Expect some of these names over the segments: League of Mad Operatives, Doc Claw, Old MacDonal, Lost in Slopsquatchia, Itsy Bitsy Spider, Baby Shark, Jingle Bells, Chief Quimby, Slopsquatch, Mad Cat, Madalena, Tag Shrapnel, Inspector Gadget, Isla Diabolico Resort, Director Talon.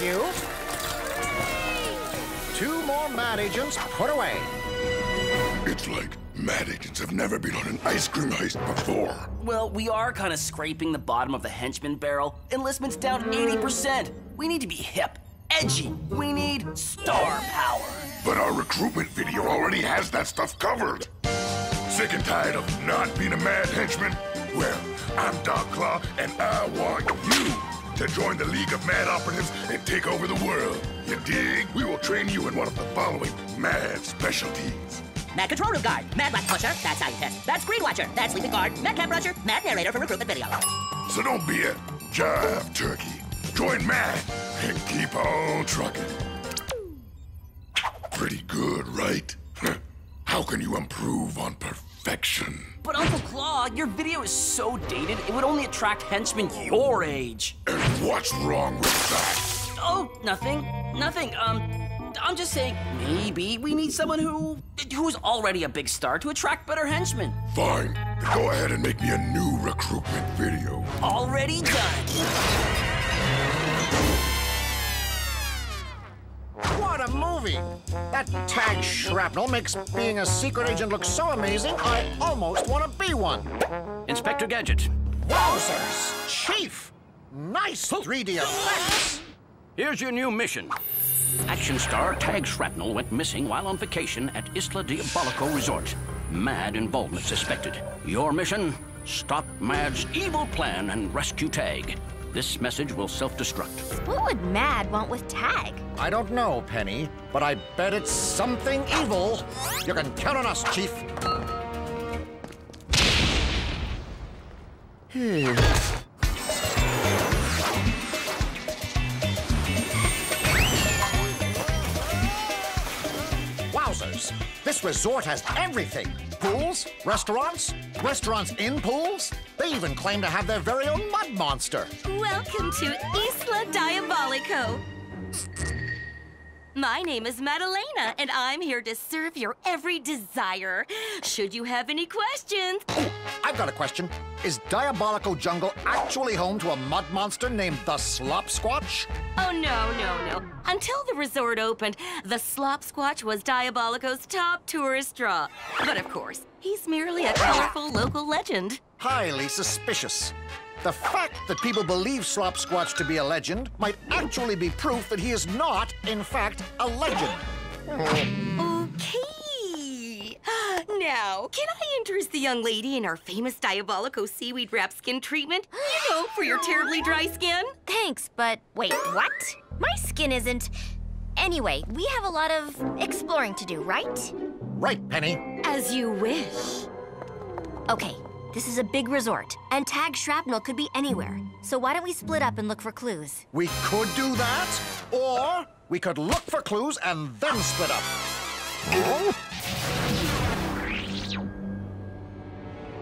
you. 2 more mad agents put away. It's like mad agents have never been on an ice cream heist before. Well, we are kind of scraping the bottom of the henchman barrel. Enlistment's down 80%. We need to be hip, edgy. We need star power. But our recruitment video already has that stuff covered. Sick and tired of not being a mad henchman? Well, I'm Doc Claw, and I want you to join the League of Mad Operatives and take over the world. You dig? We will train you in one of the following mad specialties. Mad Control Room Guard, Mad Wax Pusher, Mad Scientist, Mad Screen Watcher, Mad Sleeping Guard, Mad Cam Rusher, Mad Narrator for recruitment video. So don't be a jive turkey. Join Mad and keep on trucking. Pretty good, right? How can you improve on perfection? But Uncle Claw, your video is so dated, it would only attract henchmen your age. And what's wrong with that? Oh, nothing. Nothing. I'm just saying, maybe we need someone who's already a big star to attract better henchmen. Fine. Go ahead and make me a new recruitment video. Already done. What a movie! That Tag Shrapnel makes being a secret agent look so amazing, I almost want to be one. Inspector Gadget. Wowzers! Chief! Nice 3D effects! Here's your new mission. Action star Tag Shrapnel went missing while on vacation at Isla Diabolico Resort. Mad involvement suspected. Your mission? Stop Mad's evil plan and rescue Tag. This message will self-destruct. What would Mad want with Tag? I don't know, Penny, but I bet it's something evil. You can count on us, Chief. Wowzers, this resort has everything. Pools, restaurants, restaurants in pools. They even claim to have their very own mud monster. Welcome to Isla Diabolico. My name is Madalena, and I'm here to serve your every desire. Should you have any questions? Ooh, I've got a question. Is Diabolico Jungle actually home to a mud monster named the Slopsquatch? Oh, no. Until the resort opened, the Slopsquatch was Diabolico's top tourist draw. But of course, he's merely a colorful local legend. Highly suspicious. The fact that people believe Slopsquatch to be a legend might actually be proof that he is not, in fact, a legend. Okay. Now, can I interest the young lady in our famous Diabolico seaweed wrap skin treatment? You know, for your terribly dry skin? Thanks, but wait, what? My skin isn't... Anyway, we have a lot of exploring to do, right? Right, Penny. As you wish. Okay. This is a big resort, and Tag Shrapnel could be anywhere. So why don't we split up and look for clues? We could do that, or we could look for clues and then split up.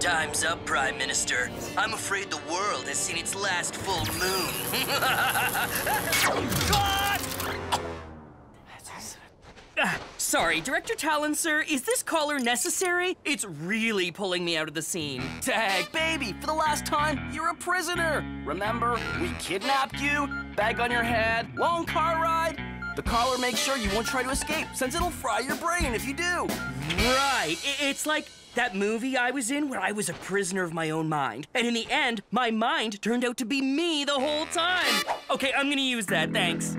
Time's up, Prime Minister. I'm afraid the world has seen its last full moon. God! Sorry, Director Talon, sir, is this collar necessary? It's really pulling me out of the scene. Tag, baby, for the last time, you're a prisoner. Remember, we kidnapped you, bag on your head, long car ride. The collar makes sure you won't try to escape, since it'll fry your brain if you do. Right, it's like that movie I was in where I was a prisoner of my own mind. And in the end, my mind turned out to be me the whole time. Okay, I'm gonna use that, thanks.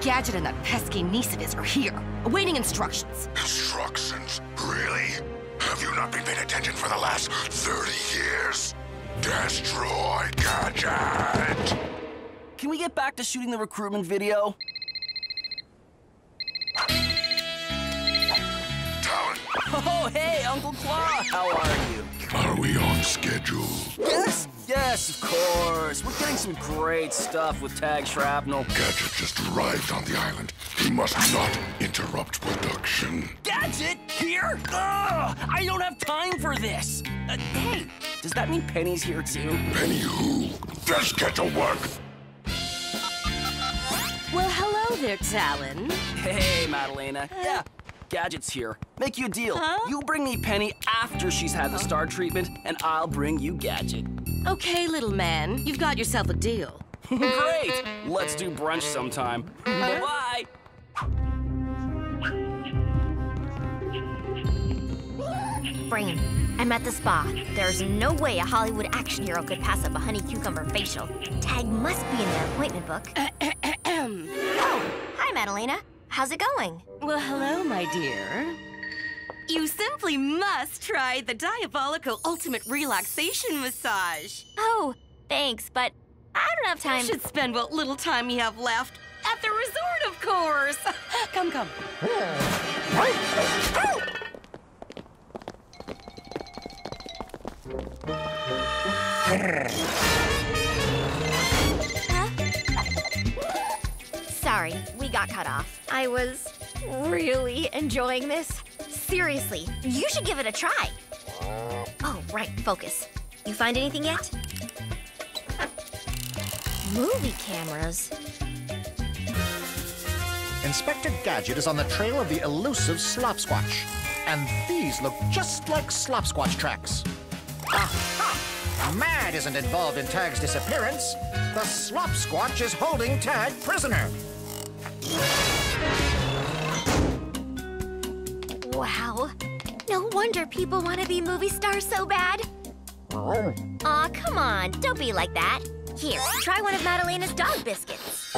Gadget and that pesky niece of his are here, awaiting instructions. Instructions? Really? Have you not been paying attention for the last 30 years? Destroy Gadget! Can we get back to shooting the recruitment video? Talon. Oh, hey, Uncle Claw, how are you? Are we on schedule? Yes. Yes, of course. We're getting some great stuff with Tag Shrapnel. Gadget just arrived on the island. He must not interrupt production. Gadget? Here? Ugh! I don't have time for this. Hey, does that mean Penny's here too? Penny who? Just get to work. Well, hello there, Talon. Hey, Madalena. Yeah. Gadget's here. Make you a deal. Huh? You bring me Penny after she's had the star treatment, and I'll bring you Gadget. Okay, little man. You've got yourself a deal. Great! Let's do brunch sometime. Bye-bye! Brain, I'm at the spa. There's no way a Hollywood action hero could pass up a honey cucumber facial. Tag must be in their appointment book. Oh, hi, Madalena. How's it going? Well, hello, my dear. You simply must try the Diabolico Ultimate Relaxation Massage. Oh, thanks, but I don't have time. You should spend what little time you have left at the resort, of course. Come, come. Oh! Huh? Sorry, we got cut off. I was really enjoying this. Seriously, you should give it a try. Oh, right, focus. You find anything yet? Movie cameras. Inspector Gadget is on the trail of the elusive Slopsquatch. And these look just like Slopsquatch tracks. Aha! Mad isn't involved in Tag's disappearance. The Slopsquatch is holding Tag prisoner. Wow. No wonder people want to be movie stars so bad. Aw, come on. Don't be like that. Here, try one of Madalena's dog biscuits.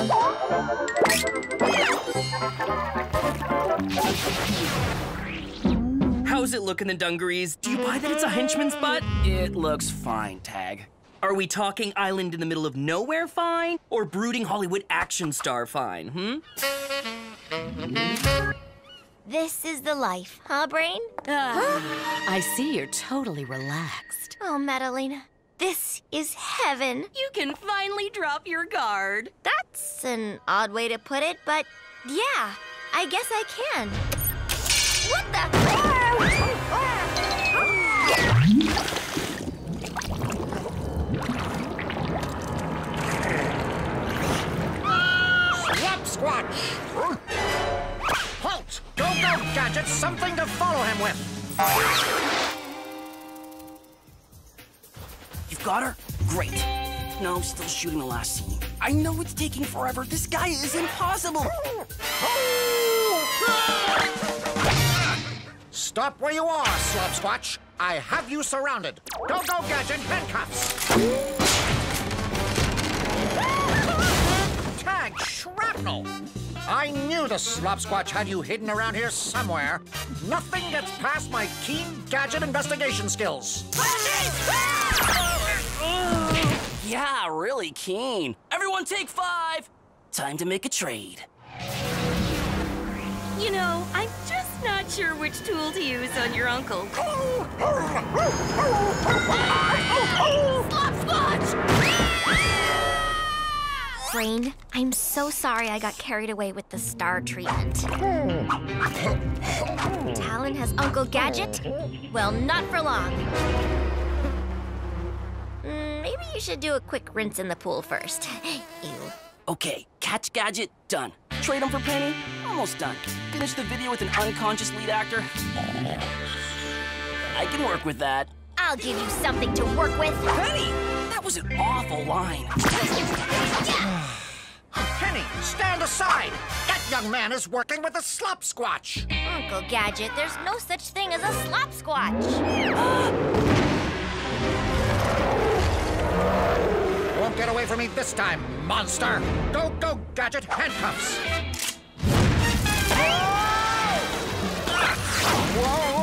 How's it look in the dungarees? Do you buy that it's a henchman's butt? It looks fine, Tag. Are we talking island in the middle of nowhere fine? Or brooding Hollywood action star fine, hmm? This is the life, huh, Brain? I see you're totally relaxed. Oh, Madalena, this is heaven. You can finally drop your guard. That's an odd way to put it, but yeah, I guess I can. What the? Slopsquatch! Halt! Go, go, Gadget! Something to follow him with! You've got her? Great. No, I'm still shooting the last scene. I know it's taking forever. This guy is impossible. Stop where you are, Slopsquatch. I have you surrounded. Go, go, Gadget! Handcuffs! Tag Shrapnel! I knew the Slopsquatch had you hidden around here somewhere. Nothing gets past my keen Gadget investigation skills. Yeah, really keen. Everyone take 5. Time to make a trade. You know, I'm just not sure which tool to use on your uncle. Slopsquatch! Brain, I'm so sorry I got carried away with the star treatment. Talon has Uncle Gadget? Well, not for long. Maybe you should do a quick rinse in the pool first. Ew. Okay, catch Gadget, done. Trade him for Penny, almost done. Finish the video with an unconscious lead actor. I can work with that. I'll give you something to work with. Penny! That was an awful line. Penny, stand aside! That young man is working with a Slopsquatch! Uncle Gadget, there's no such thing as a Slopsquatch! Won't get away from me this time, monster! Go, go, Gadget, handcuffs! Whoa!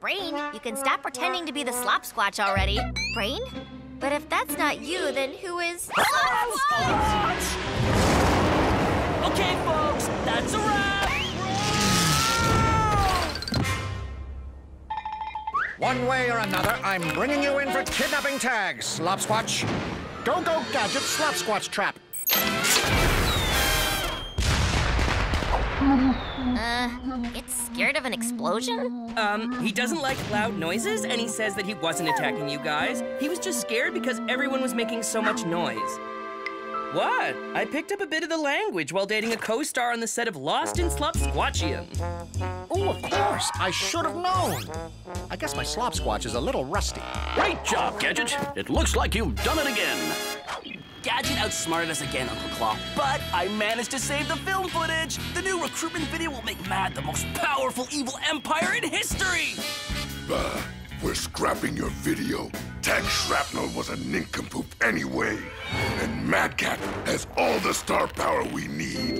Brain, you can stop pretending to be the Slopsquatch already. Brain? But if that's not you, then who is... Slopsquatch! Okay, folks, that's a wrap! One way or another, I'm bringing you in for kidnapping Tag, Slopsquatch. Go, go, Gadget, Slopsquatch trap. It's scared of an explosion? He doesn't like loud noises, and he says that he wasn't attacking you guys. He was just scared because everyone was making so much noise. What? I picked up a bit of the language while dating a co-star on the set of Lost in Slopsquatchia. Oh, of course. I should have known. I guess my Slopsquatch is a little rusty. Great job, Gadget. It looks like you've done it again. Gadget outsmarted us again, Uncle Claw, but I managed to save the film footage. The new recruitment video will make Mad the most powerful evil empire in history. Bah, we're scrapping your video. Tag Shrapnel was a nincompoop anyway, and Mad Cat has all the star power we need.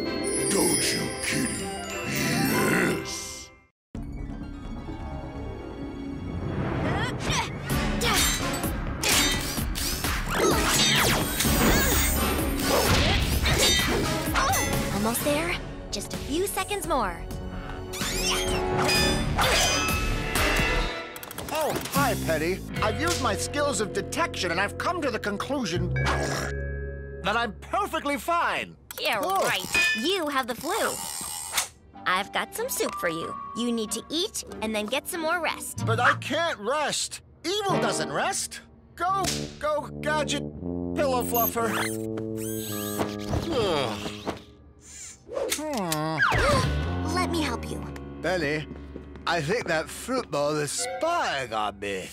Don't you, kitty? Yes! Almost there. Just a few seconds more. Oh, hi, Petty. I've used my skills of detection, and I've come to the conclusion that I'm perfectly fine. Yeah, right. You have the flu. I've got some soup for you. You need to eat and then get some more rest. But I can't rest. Evil doesn't rest. Go, go, Gadget, Pillow Fluffer. Let me help you. Benny, I think that fruit bowl is spying on me.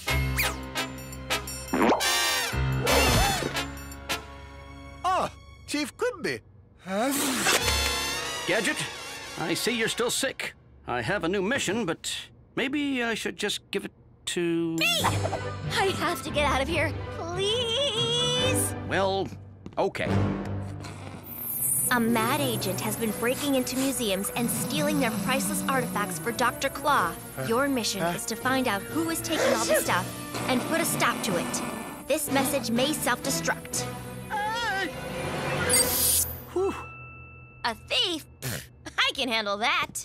Oh, Chief Quimby. Gadget, I see you're still sick. I have a new mission, but maybe I should just give it to... Me! I have to get out of here, please! Well, okay. A mad agent has been breaking into museums and stealing their priceless artifacts for Dr. Claw. Your mission is to find out who is taking all the stuff and put a stop to it. This message may self-destruct. A thief? I can handle that.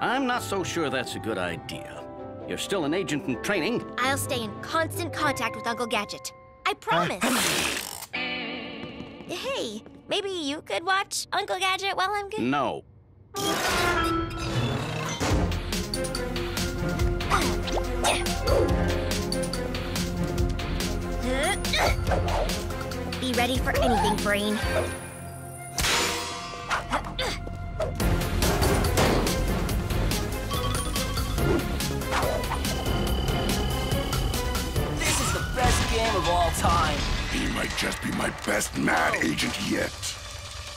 I'm not so sure that's a good idea. You're still an agent in training. I'll stay in constant contact with Uncle Gadget. I promise. Hey, maybe you could watch Uncle Gadget while I'm good? No. Be ready for anything, Brain. This is the best game of all time. He might just be my best mad agent yet.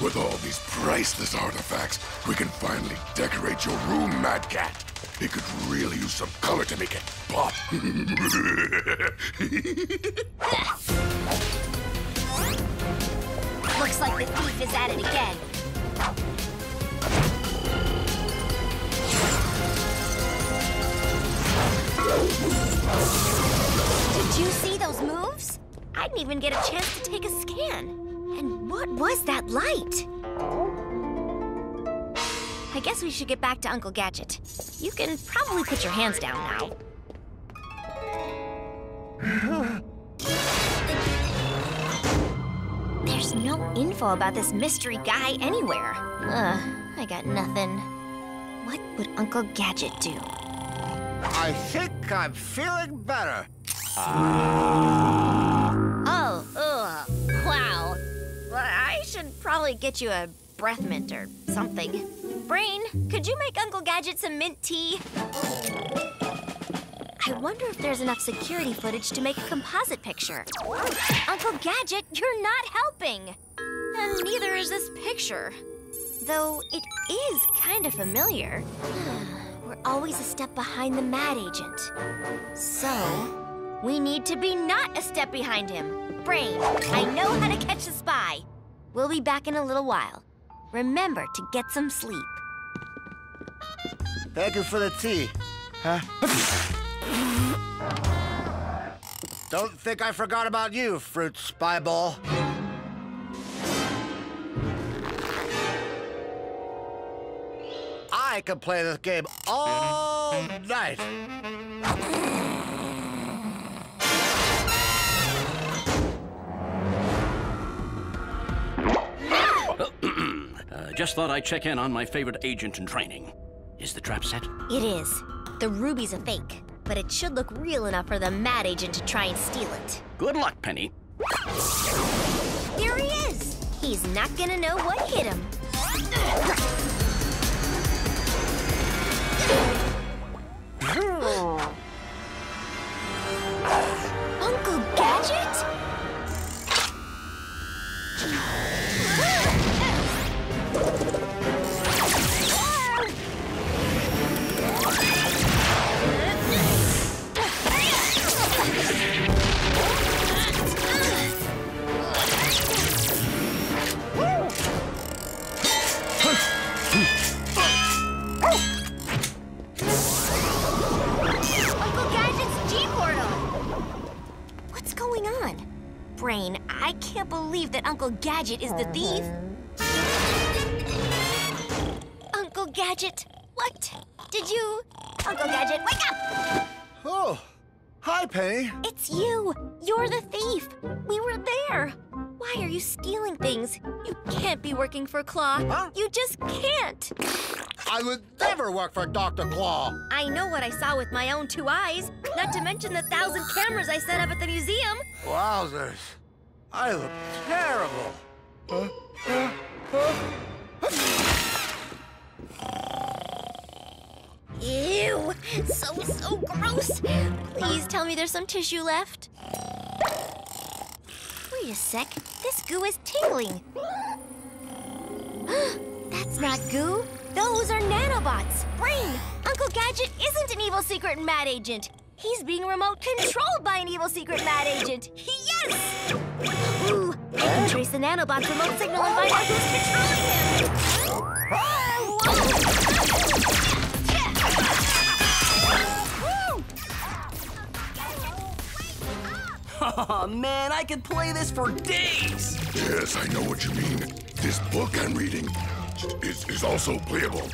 With all these priceless artifacts, we can finally decorate your room, Mad Cat. It could really use some color to make it pop. Looks like the thief is at it again. Did you see those moves? I didn't even get a chance to take a scan. And what was that light? I guess we should get back to Uncle Gadget. You can probably put your hands down now. There's no info about this mystery guy anywhere. I got nothing. What would Uncle Gadget do? I think I'm feeling better. Wow. Well, I should probably get you a breath mint or something. Brain, could you make Uncle Gadget some mint tea? I wonder if there's enough security footage to make a composite picture. Uncle Gadget, you're not helping. And neither is this picture. Though it is kind of familiar. We're always a step behind the mad agent. So... we need to be not a step behind him. Brain, I know how to catch a spy. We'll be back in a little while. Remember to get some sleep. Thank you for the tea. Don't think I forgot about you, Fruit Spyball. I could play this game all night. Just thought I'd check in on my favorite agent in training. Is the trap set? It is. The ruby's a fake, but it should look real enough for the mad agent to try and steal it. Good luck, Penny. There he is! He's not gonna know what hit him. Uncle Gadget's G-Portal! What's going on? Brain, I can't believe that Uncle Gadget is the thief. Uncle Gadget, what did you... Uncle Gadget, wake up! Oh, hi, Penny. It's you. You're the thief. We were there. Why are you stealing things? You can't be working for Claw. Huh? You just can't. I would never work for Dr. Claw. I know what I saw with my own two eyes, not to mention the 1,000 cameras I set up at the museum. Wowzers. I look terrible. Ew, so gross. Please tell me there's some tissue left. Wait a sec, this goo is tingling. That's not goo. Those are nanobots. Brain, Uncle Gadget isn't an evil secret mad agent. He's being remote controlled by an evil secret mad agent. Yes! Ooh, I can trace the nanobot's remote signal and find out who's controlling him. Oh! Oh, man, I could play this for days! Yes, I know what you mean. This book I'm reading is also playable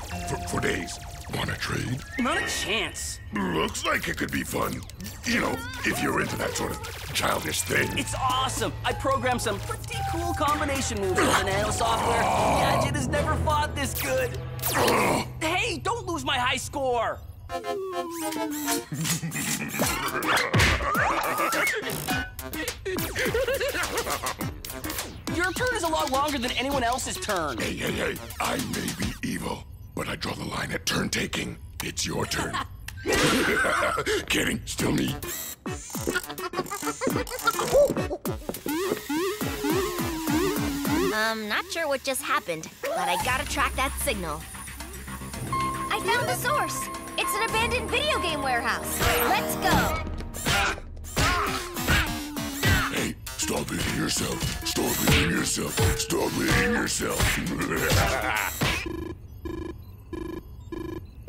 for days. Wanna trade? Not a chance. Looks like it could be fun. You know, if you're into that sort of childish thing. It's awesome! I programmed some pretty cool combination moves on the nano software. Gadget has never fought this good. Hey, don't lose my high score! Your turn is a lot longer than anyone else's turn. Hey, I may be evil, but I draw the line at turn taking. It's your turn. Kidding, still me. Not sure what just happened, but I gotta track that signal. I found the source. It's an abandoned video game warehouse. Let's go. Hey, stop eating yourself. Stop eating yourself. Stop eating yourself.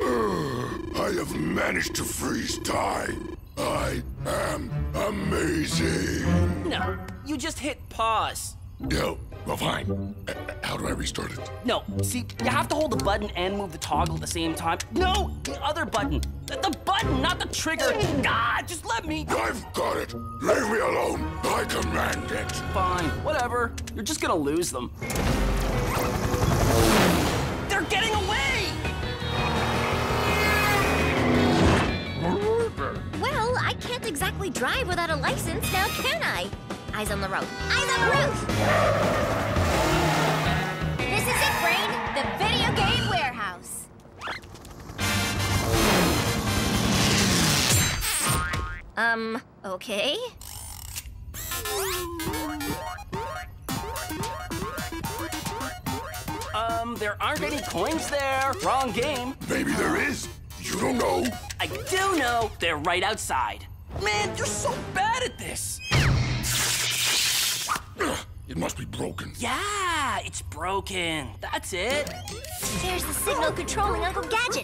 I have managed to freeze time. I am amazing. No, you just hit pause. No. Well, fine. How do I restart it? No, see, you have to hold the button and move the toggle at the same time. No, the other button. The button, not the trigger. God, just let me. I've got it. Leave me alone. I command it. Fine, whatever. You're just gonna lose them. They're getting away! Well, I can't exactly drive without a license now, can I? Eyes on the road. Eyes on the roof! This is it, Brain. The video game warehouse. Okay. There aren't any coins there. Wrong game. Maybe there is. You don't know. I do know. They're right outside. Man, you're so bad at this. It must be broken. Yeah, it's broken. That's it. There's the signal controlling Uncle Gadget.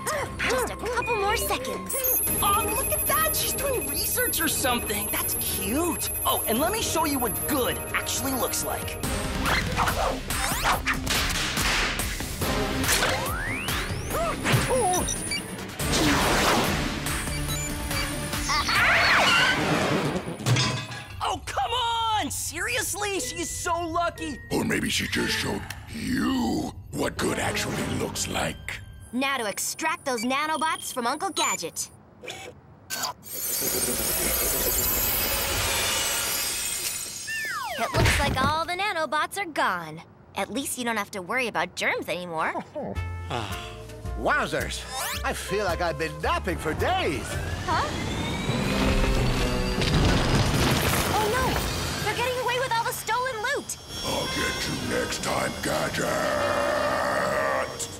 Just a couple more seconds. Oh, look at that. She's doing research or something. That's cute. Oh, and let me show you what good actually looks like. Oh, come on! Seriously? She's so lucky. Or maybe she just showed you what good actually looks like. Now to extract those nanobots from Uncle Gadget. It looks like all the nanobots are gone. At least you don't have to worry about germs anymore. Wowzers. I feel like I've been napping for days. Huh? Oh, no. I'll get you next time, Gadget!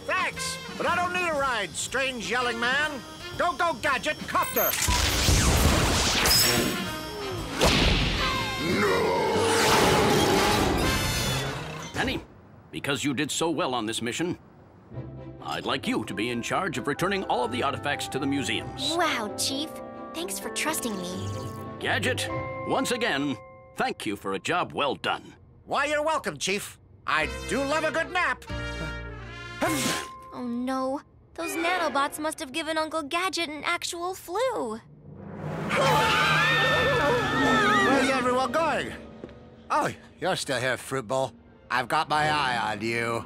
Thanks, but I don't need a ride, strange yelling man. Go, go, Gadget, copter! No! Penny, because you did so well on this mission, I'd like you to be in charge of returning all of the artifacts to the museums. Wow, Chief. Thanks for trusting me. Gadget, once again, thank you for a job well done. Why, you're welcome, Chief. I do love a good nap. Oh, no. Those nanobots must have given Uncle Gadget an actual flu. Where's everyone going? Oh, you're still here, Fruitball. I've got my eye on you.